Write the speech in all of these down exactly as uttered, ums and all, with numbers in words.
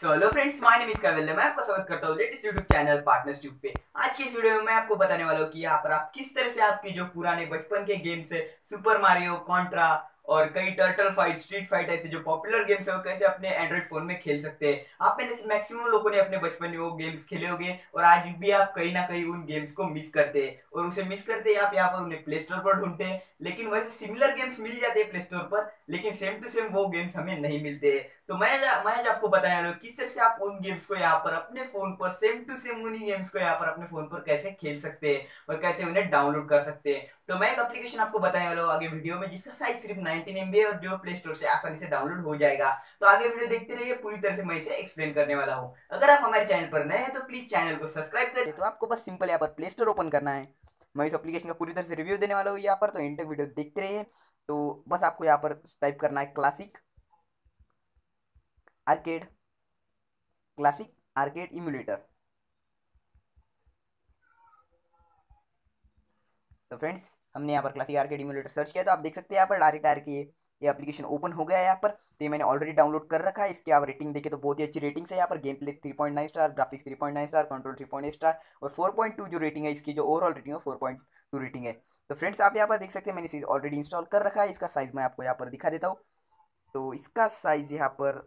So, hello friends, my name is Kawella, मैं आपका स्वागत करता हूँ latest YouTube channel partners tube पे। आज की इस वीडियो में मैं आपको बताने वाला हूँ कि यहाँ पर आप किस तरह से आपके जो पुराने बचपन के गेम्स है, सुपर मारियो, कॉन्ट्रा और कई टर्टल फाइट, स्ट्रीट फाइट ऐसे जो पॉपुलर गेम्स है वो कैसे अपने एंड्रॉइड फोन में खेल सकते हैं। आप में से मैक्सिमम लोगों ने अपने बचपन में वो गेम्स खेले होंगे और आज भी आप कहीं ना कहीं उन गेम्स को मिस करते हैं और उसे मिस करते आप यहाँ पर उन्हें प्ले स्टोर पर ढूंढते हैं, लेकिन वैसे सिमिलर गेम्स मिल जाते हैं प्ले स्टोर पर, लेकिन सेम टू सेम वो गेम्स हमें नहीं मिलते। तो मैं मैं आपको बताने वाला हूँ किस तरह से आप उन गेम्स को यहाँ पर अपने फोन पर सेम टू सेम उन्हीं गेम्स को यहाँ पर अपने फोन पर कैसे खेल सकते हैं और कैसे उन्हें डाउनलोड कर सकते हैं। तो मैं एक एप्लीकेशन आपको बताने वाला हूँ आगे वीडियो में जिसका साइज सिर्फ नाइनटीन एम बी है और जो प्ले स्टोर से आसानी से डाउनलोड हो जाएगा। तो आगे वीडियो देखते रहिए, पूरी तरह से मैं इसे एक्सप्लेन करने वाला हूँ। अगर आप हमारे चैनल पर नए हैं तो प्लीज चैनल को सब्सक्राइब करें। तो आपको बस सिंपल यहाँ पर प्ले स्टोर ओपन करना है। मैं इस एप्लीकेशन का पूरी तरह से रिव्यू देने वाला हूँ यहाँ पर, तो एंड तक वीडियो देखते रहिए। तो बस आपको यहाँ पर टाइप करना है classic arcade classic arcade emulator. तो फ्रेंड्स हमने यहाँ पर क्लासिक आर्केड इम्यूलेटर सर्च किया तो आप देख सकते हैं यहाँ पर डायरेक्ट आर के ये एप्लीकेशन ओपन हो गया है यहाँ पर। तो ये मैंने ऑलरेडी डाउनलोड कर रखा है। इसकी आप रेटिंग देखें तो बहुत ही अच्छी रेटिंग है यहाँ पर। Game play three point nine star, graphics three point nine star, control three point eight star और फोर पॉइंट टू जो रेटिंग है इसकी, जो ओवरऑल रेटिंग है फोर पॉइंट टू रेटिंग है। तो फ्रेंड्स आप यहाँ पर देख सकते हैं मैंने इसे ऑलरेडी इंस्टॉल कर रखा है। इसका साइज़ मैं आपको यहाँ पर दिखा देता हूँ। तो इसका साइज़ यहाँ पर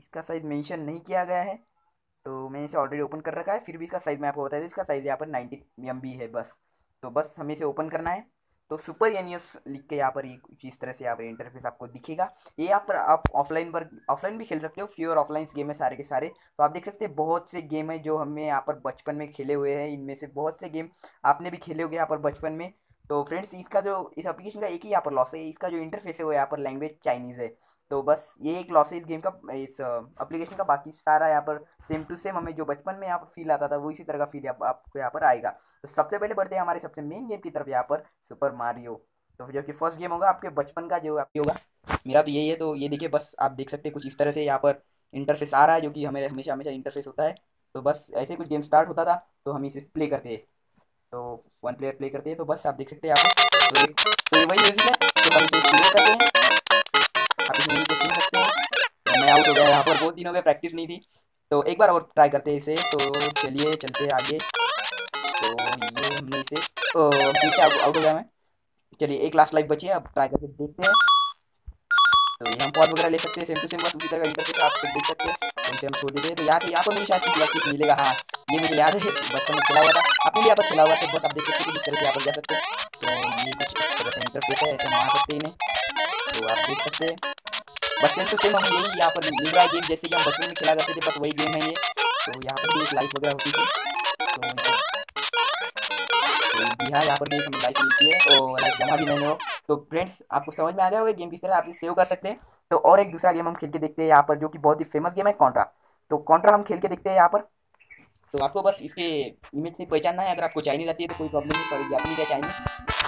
इसका साइज़ मेंशन नहीं किया गया है। तो मैंने इसे ऑलरेडी ओपन कर रखा है, फिर भी इसका साइज़ मैं आपको बता दूँ। इसका साइज़ यहाँ पर नाइनटीन एम बी है बस। तो बस हमें इसे ओपन करना है। तो सुपर एनियस लिख के यहाँ पर ये कुछ इस तरह से यहाँ पर इंटरफेस आपको दिखेगा। ये यहाँ पर आप ऑफलाइन पर ऑफलाइन भी खेल सकते हो। फ्यू और ऑफलाइन गेम है सारे के सारे। तो आप देख सकते हैं बहुत से गेम है जो हमें यहाँ पर बचपन में खेले हुए हैं। इनमें से बहुत से गेम आपने भी खेले होंगे यहाँ पर बचपन में। तो फ्रेंड्स इसका जो इस एप्लीकेशन का एक ही यहाँ पर लॉस है, इसका जो इंटरफेस है वो यहाँ पर लैंग्वेज चाइनीज़ है। तो बस ये एक लॉस है इस गेम का, इस एप्लीकेशन का। बाकी सारा यहाँ पर सेम टू सेम हमें जो बचपन में यहाँ पर फील आता था वो इसी तरह का फील आप, आपको यहाँ पर आएगा। तो सबसे पहले बढ़ते हैं हमारे सबसे मेन गेम की तरफ यहाँ पर, सुपर मारियो। तो जो कि फर्स्ट गेम होगा आपके बचपन का, जो आपकी होगा, मेरा तो यही है। तो ये देखिए बस आप देख सकते हैं कुछ इस तरह से यहाँ पर इंटरफेस आ रहा है जो कि हमें हमेशा हमेशा इंटरफेस होता है। तो बस ऐसे कुछ गेम स्टार्ट होता था। तो हम इसे प्ले करते हैं, तो वन प्लेयर प्ले करते हैं। तो बस आप देख सकते हैं यहाँ पर तो ये वही म्यूजिक है। तो हम इसे प्ले करते हैं, आप इस म्यूजिक को सुन सकते हैं। मैं आउट हो गया यहाँ पर, बहुत दिन हो गए प्रैक्टिस नहीं थी। तो एक बार और ट्राई करते हैं इसे। तो चलिए चलते आगे। तो ये हमने इसे ठीक है, आउट हो गया मैं। चलिए एक लास्ट लाइफ बची है, अब ट्राई करके देखते हैं। तो ये हम पॉज वगैरह ले सकते हैं सेम टू सेम, बस उसी तरह का इंटरफेस आप देख सकते हैं। उनसे हम छोड़ देते हैं। तो यहाँ से यहाँ पर मुझे शायद कुछ मिलेगा। हाँ ये मुझे याद है बचपन में खेला हुआ था, आपने भी यहाँ पर खेला हुआ था। बस आप देख सकते हैं किस तरह से यहाँ पर जा सकते हैं। तो ये कुछ तरह से इंटरफेस है, ऐसे मार सकते इन्हें। तो आप देख सकते हैं बस सेम टू सेम हमें यही यहाँ पर मिल रहा है गेम, जैसे कि हम बचपन में खेला करते थे बस वही गेम है ये। तो यहाँ पर भी एक लाइफ वगैरह होती थी। तो यहाँ यहाँ पर भी एक हमें लाइफ मिलती है और लाइफ जमा भी नहीं हो। तो फ्रेंड्स आपको समझ में आ गया होगा गेम किस तरह आप इसे सेव कर सकते हैं। तो और एक दूसरा गेम हम खेल के देखते हैं यहाँ पर, जो कि बहुत ही फेमस गेम है, कॉन्ट्रा। तो कॉन्ट्रा हम खेल के देखते हैं यहाँ पर। तो आपको बस इसके इमेज से पहचानना है। अगर आपको चाइनीज आती है तो कोई प्रॉब्लम नहीं, सॉरी जापानी या चाइनीज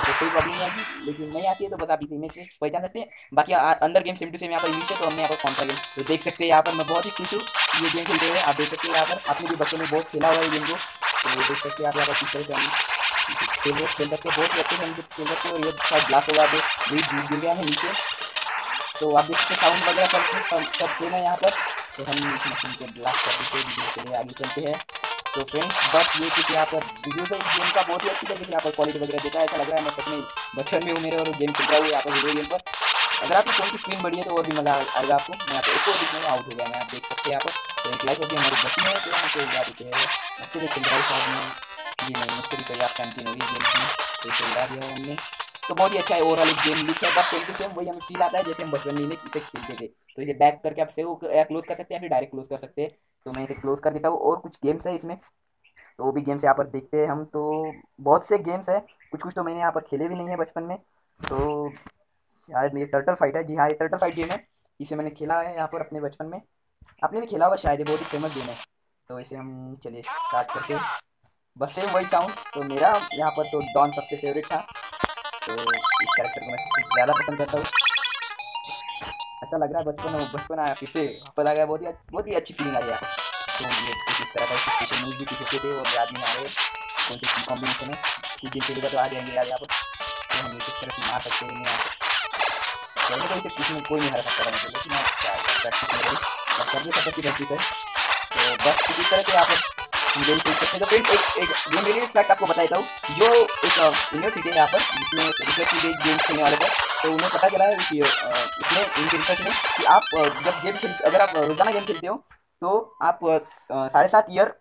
तो कोई प्रॉब्लम नहीं आएगी, लेकिन नहीं आती है तो बस आप इस इमेज से पहचान सकते हैं। बाकी आ, अंदर गेम सेम टू सेम यहाँ पर इमेज है। तो हमने यहाँ पर कॉन्ट्रा गेम तो देख सकते हैं यहाँ पर। मैं बहुत ही खुश हूँ ये गेम खेलते हुए। आप देख सकते हैं यहाँ पर आपने भी बच्चों ने बहुत खेला हुआ है गेम को। तो ये देख सकते हैं आप यहाँ पर पिक्चर से हम खेल सकते हैं, बहुत ही अच्छे से हम खेल सकते हैं। और ये शायद ब्लास्ट होगा आप यही जीत गिर गया है नीचे। तो आप देख सकते हैं साउंड वगैरह सब सब सेम है यहाँ पर। तो हम इस मशीन को ब्लास्ट कर देते हैं, आगे चलते हैं। तो फ्रेंड्स बस ये कुछ यहाँ पर वीडियो से गेम का बहुत ही अच्छी तरीके से यहाँ पर क्वालिटी वगैरह देता है। ऐसा लग रहा है मैं सच में बचपन में हूँ मेरे और गेम खेल रहा हूँ यहाँ पर वीडियो गेम पर। अगर आपकी फोन की स्क्रीन बड़ी है तो और भी मजा आएगा आपको। मैं आपको एक और दिखने में आउट हो गया मैं, आप देख सकते हैं यहाँ पर। एक लाइफ होती है हमारी बची है, तो हमसे उगा देते हैं अच्छे से खेल रहा है साथ में। ये नहीं मुझसे भी कहीं आप कैंटीन होगी गेम में, तो खेल रहा दिया हमने। तो बहुत ही अच्छा है ओवरऑल एक गेम लिखा है। बस सेम टू सेम वही हमें फील आता है जैसे हम बचपन में इसे खेलते थे। तो इसे बैक करके आप सेव क्लोज कर सकते हैं या फिर डायरेक्ट क्लोज कर सकते हैं। तो मैं इसे क्लोज कर देता हूँ। और कुछ गेम्स है इसमें, तो वो भी गेम्स यहाँ पर देखते हैं हम। तो बहुत से गेम्स है, कुछ कुछ तो मैंने यहाँ पर खेले भी नहीं है बचपन में। तो शायद ये टर्टल फाइट है, जी हाँ ये टर्टल फाइट गेम है। इसे मैंने खेला है यहाँ पर अपने बचपन में, आपने भी खेला होगा शायद, ये बहुत ही फेमस गेम है। तो इसे हम चलिए स्टार्ट करते हैं। बस सेम वही साउंड। तो मेरा यहाँ पर तो डॉन सबसे फेवरेट था, तो इस कैरेक्टर को मैं ज़्यादा पसंद करता हूँ। अच्छा लग रहा है बचपन में, बचपन आया फिर से वापस आ गया, बहुत ही बहुत ही अच्छी फीलिंग आ रही है। तो ये कुछ इस तरह का स्पेशल मूव भी किसी के थे और आदमी आ रहे कौन से कॉम्बिनेशन है कुछ दिन चलेगा तो आ जाएंगे आज यहाँ पर। तो हम इस तरह से मार सकते हैं, नहीं आ सकते, कोई नहीं हरा सकता है। करनी सबकी गलती है। तो बस इसी तरह से आप गेम खेल सकते हैं। तो फ्रेंड एक एक गेम रिलेटेड फैक्ट आपको बताता हूँ, जो एक यूनिवर्सिटी है यहाँ पर जिसमें रिसर्च की गई गेम खेलने वाले पर, तो उन्हें पता चला है कि इसमें इनके रिसर्च में कि आप जब गेम खेल अगर आप रोजाना गेम खेलते हो तो आप साढ़े सात ईयर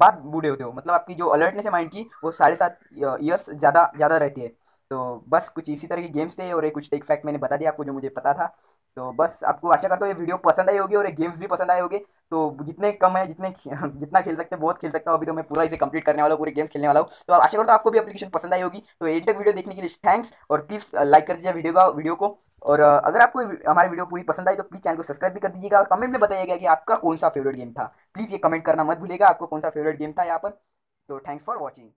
बाद बूढ़े होते हो, मतलब आपकी जो अलर्टनेस है माइंड की वो साढ़े सात ईयर्स ज़्यादा ज़्यादा रहती है। तो बस कुछ इसी तरह के गेम्स थे और एक कुछ एक फैक्ट मैंने बता दिया आपको जो मुझे पता था। तो बस आपको आशा करता हूँ ये वीडियो पसंद आई होगी और ये गेम्स भी पसंद आए होंगे। तो जितने कम है जितने जितना खेल सकते हैं बहुत खेल सकता हूँ, अभी तो मैं पूरा इसे कंप्लीट करने वाला हूँ, पूरे गेम्स खेलने वाला हूँ। तो आशा करता हूँ आपको भी एप्लीकेशन पसंद आई होगी। तो एंड तक वीडियो देखने के लिए थैंक्स और प्लीज़ लाइक कर दीजिए वीडियो का वीडियो को, और अगर आपको हमारी वीडियो पूरी पसंद आई तो प्लीज़ चैनल को सब्सक्राइब भी कर दीजिएगा और कमेंट में बताइएगा कि आपका कौन सा फेवरेट गेम था। प्लीज़ ये कमेंट करना मत भूलिएगा आपको कौन सा फेवरेट गेम था यहाँ पर। तो थैंक्स फॉर वॉचिंग।